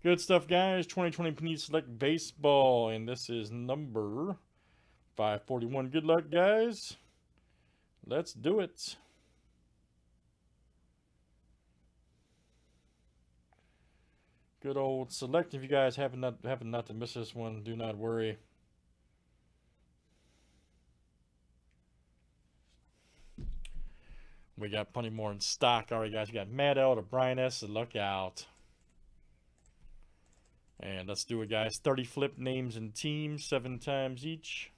Good stuff, guys. 2020 Panini Select Baseball, and this is number 541. Good luck, guys. Let's do it. Good old Select. If you guys happen not to miss this one, do not worry. We got plenty more in stock. All right, guys. We got Matt L to Brian S. Look out. And let's do it, guys. 30 flip names and teams, 7 times each.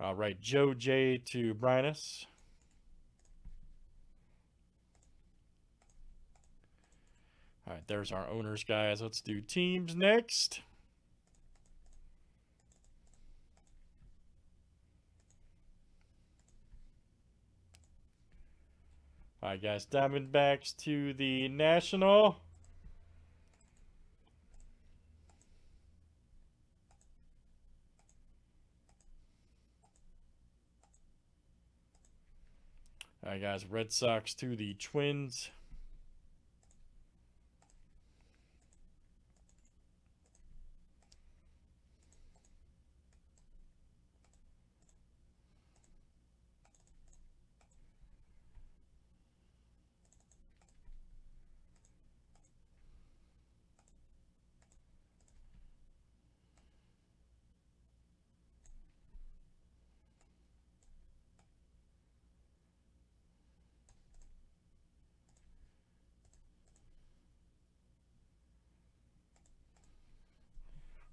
All right, Joe J to Brian S. All right, there's our owners, guys. Let's do teams next. All right, guys, Diamondbacks to the National. All right, guys, Red Sox to the Twins.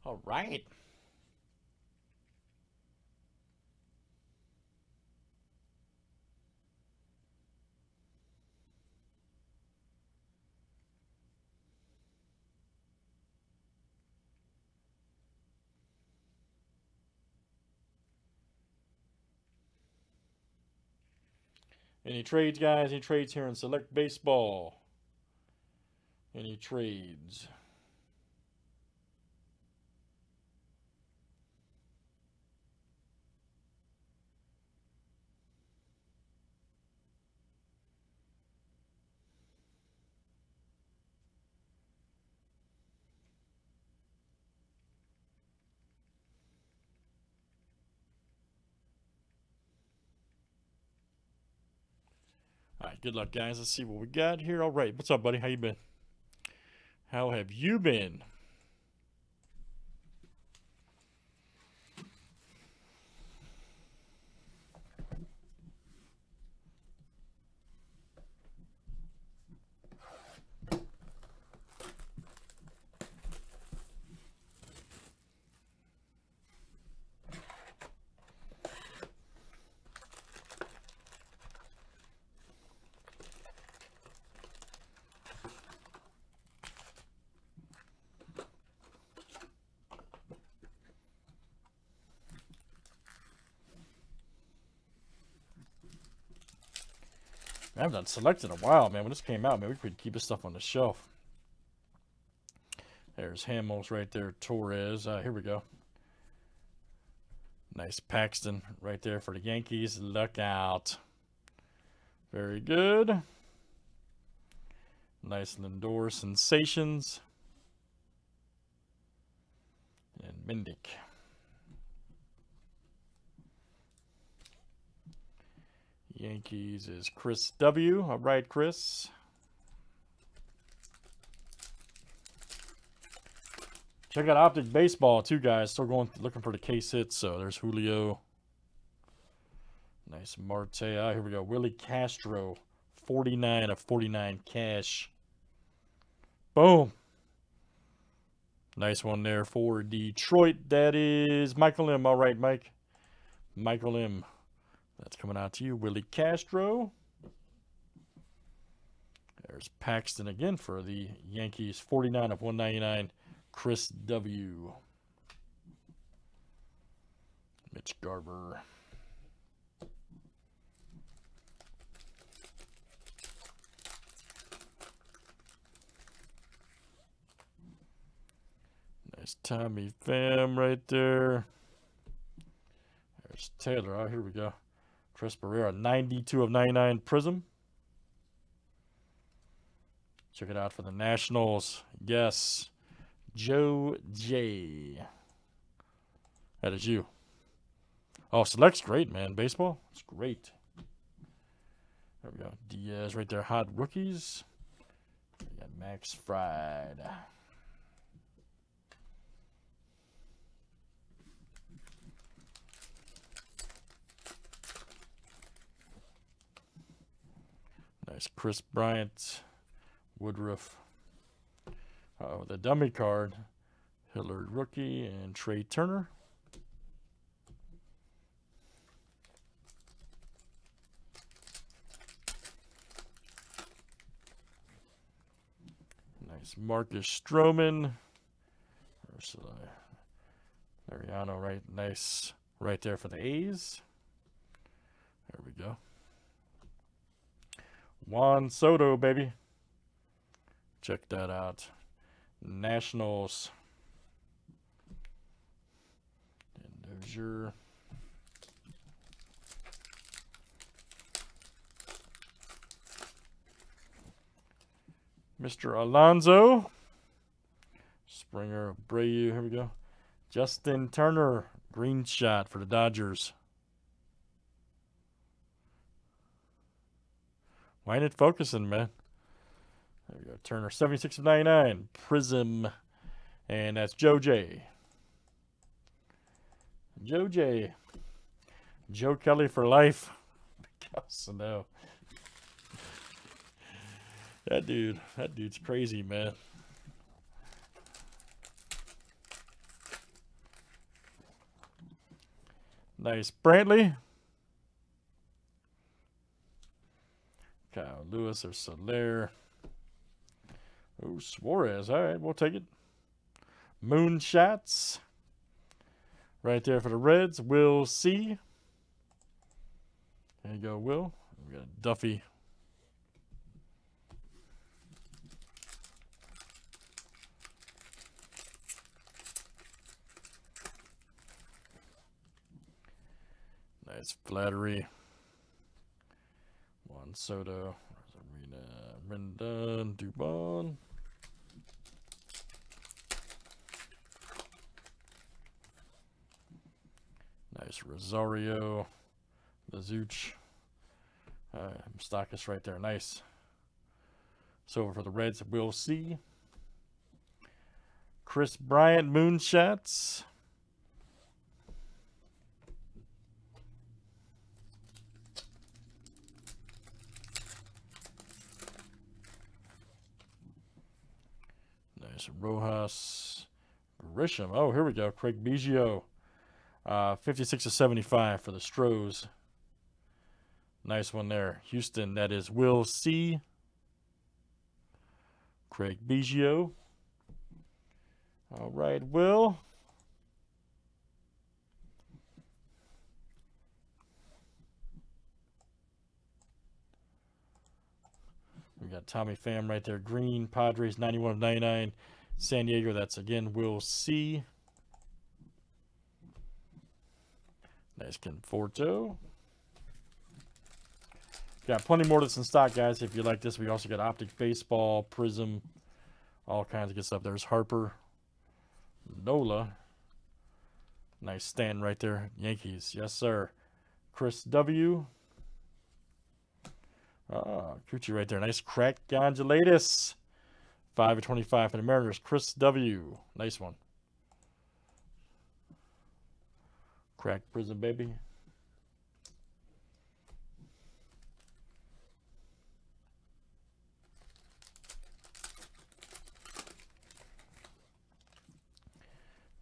All right. Any trades, guys? Any trades here in Select Baseball? Any trades? Alright, good luck, guys. Let's see what we got here. Alright, what's up, buddy? How you been? How have you been? I haven't done Select in a while, man. When this came out, man, we could keep this stuff on the shelf. There's Hamels right there, Torres. Here we go. Nice Paxton right there for the Yankees. Look out. Very good. Nice Lindor Sensations. And Mendick. Yankees is Chris W. All right, Chris. Check out Optic Baseball too, guys. Still going looking for the case hits. So there's Julio. Nice Marte. Here we go. Willie Castro, 49 of 49 cash. Boom. Nice one there for Detroit. That is Michael M. All right, Mike. Michael M. That's coming out to you, Willie Castro. There's Paxton again for the Yankees, 49 of 199, Chris W. Mitch Garber. Nice Tommy Pham right there. There's Taylor. Oh, here we go. Chris Barrera, 92 of 99 Prism. Check it out for the Nationals. Yes, Joe J. That is you. Oh, Select's great, man. Baseball, it's great. There we go. Diaz right there. Hot rookies. We got Max Fried. Nice Chris Bryant. Woodruff. Oh, the dummy card. Hillard rookie and Trey Turner. Nice Marcus Stroman. Mariano, right? Nice right there for the A's. There we go. Juan Soto, baby. Check that out. Nationals. And there's your... Mr. Alonso. Springer, Abreu. Here we go. Justin Turner. Green shot for the Dodgers. Why ain't it focusing, man? There we go. Turner, 76 of 99. Prism. And that's Joe J. Joe J. Joe Kelly for life. Because, no. That dude's crazy, man. Nice Brantley. Kyle Lewis or Soler. Oh, Suarez. All right, we'll take it. Moonshots. Right there for the Reds. Will C. There you go, Will. We got Duffy. Nice Flattery. Juan Soto. Rendon. Dubon. Nice Rosario, Mazuch, Stockus right there. Nice. So over for the Reds, we'll see. Chris Bryant, moonshots. Nice Rojas, Grisham. Oh, here we go. Craig Biggio. 56 of 75 for the Stros. Nice one there. Houston, that is Will C. Craig Biggio. All right, Will. We got Tommy Pham right there. Green, Padres, 91 of 99. San Diego, that's again Will C. Nice Conforto. Got plenty more that's in stock, guys. If you like this, we also got Optic Baseball, Prism, all kinds of good stuff. There's Harper, Nola. Nice stand right there. Yankees. Yes, sir. Chris W. Ah, Cucci right there. Nice Crack Gondolatus. 5 of 25 for the Mariners. Chris W. Nice one. Crack Prism, baby.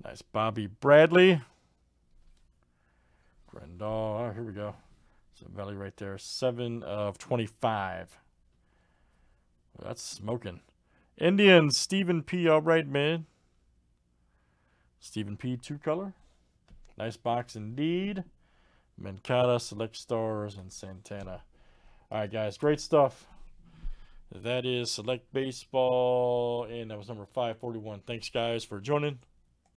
Nice Bobby Bradley. Rendon. Oh, here we go. Some Valley right there. 7 of 25. Well, that's smoking. Indians, Stephen P. All right, man. Stephen P. two color. Nice box indeed. Mancada, Select Stars, and Santana. All right, guys, great stuff. That is Select Baseball, and that was number 541. Thanks, guys, for joining.